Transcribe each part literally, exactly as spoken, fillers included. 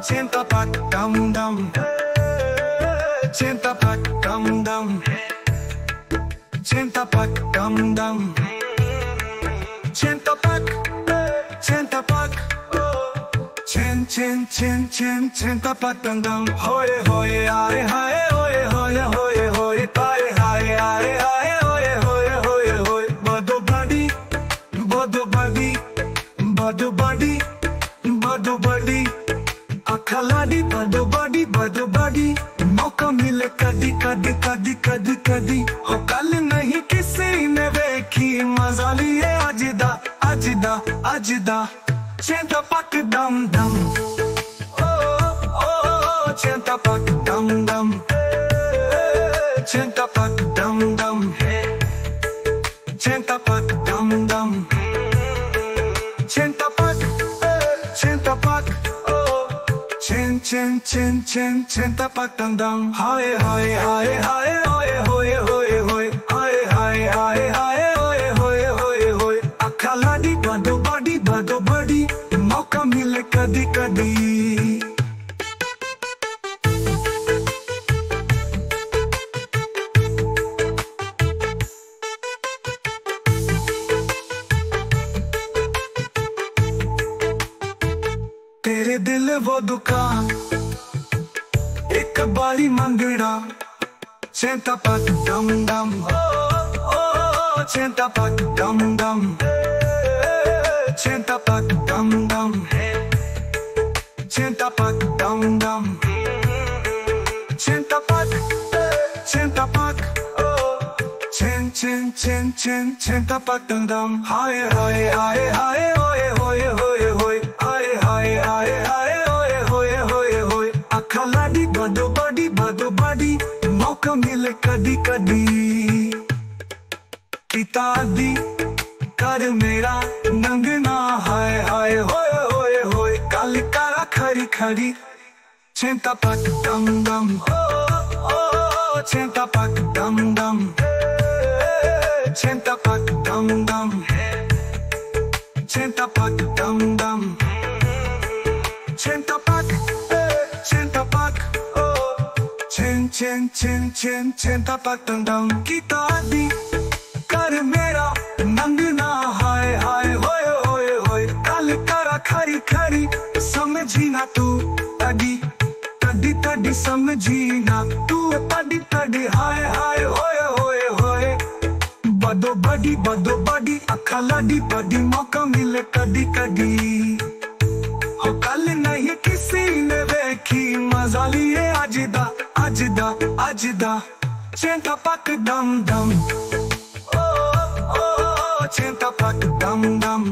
Chin Tapak Dam Dam, Chin Tapak Dam Dam, Chin Tapak Dam Dam, Chin Tapak, Chin Tapak, Chin Chin Chin Chin Chin Tapak Dam Dam, hoy hoy aye aye hoy hoy hoy hoy aye aye aye aye hoy hoy hoy hoy, bado badi, bado badi, bado badi, bado badi. खलाड़ी बदो बड़ी बदो बड़ी मौका मिले कदी कदी कदी कदी कदी हो कल नहीं किसी ने देखी मजा लिए अजदा अजदा अजदा चिन तपक दम दम ओ ओ चिन तपक दम दम चिन तपक दम दम चिन तपक दम दम चिन तपक चिन तपक Chin chin chin chin chin tapak dam dam, hoy hoy hoy hoy hoy hoy hoy hoy hoy hoy hoy hoy hoy hoy hoy. Akhaladi bado badi bado badi, mauka mile kadi kadi. तेरे दिल वो दुकान एक बारी मंगड़ा चिन तपक दम दम ओ ओ चिन तपक दम दम चिन तपक दम दम चिन तपक दम दम चिन तपक चिन तपक ओ चिन चिन चिन चिन चिन तपक दम दम हाय हाय हाय हाय होय होय होय होय आए आए आए होए होए होए होए अखलाड़ी बदो बड़ी बदो बड़ी मौका मिले कदी कदी किताबी कर मेरा नंगना हाय हाय होए होए होए काली काला खरी खरी चिन तपक दम दम ओ ओ चिन तपक दम दम चिन तपक दम दम चिन तपक दम दम Chin tapak, chin tapak, chin chin chin chin chin tapak dam dam. Kita di kar mera nangna hai hai hoy hoy hoy. Kal kara khari khari samjhi na tu tadi tadi tadi samjhi na tu tadi tadi hai hai hoy hoy hoy. Bado badi bado badi akhaladi badi mauka mile kadi kadi. कल नहीं किसी ने देखी मजा लिए अजदा अजदा अजदा चिन तपक दम दम ओ ओ चिन तपक दम दम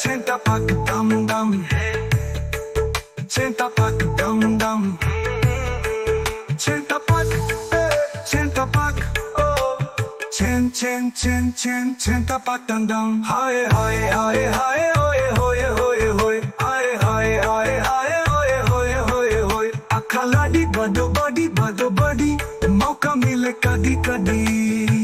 चिन तपक दम दम चिन तपक दम दम चिन तपक चिन तपक ओ चिन चिन चिन चिन चिन तपक दम दम हाय हाय हाय हाय होय होय होय बदो बड़ी बदो बड़ी मौका मिले कदी कदी।